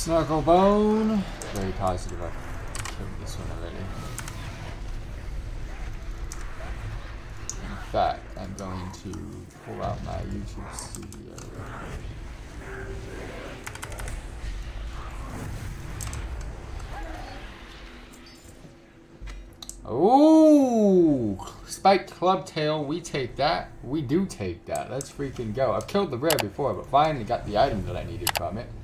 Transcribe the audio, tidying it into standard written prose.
Snugglebone. Very positive. I killed this one already. In fact, I'm going to pull out my YouTube studio. Oh, Spiked Clubtail, we take that. We do take that. Let's freaking go. I've killed the rare before, but finally got the item that I needed from it.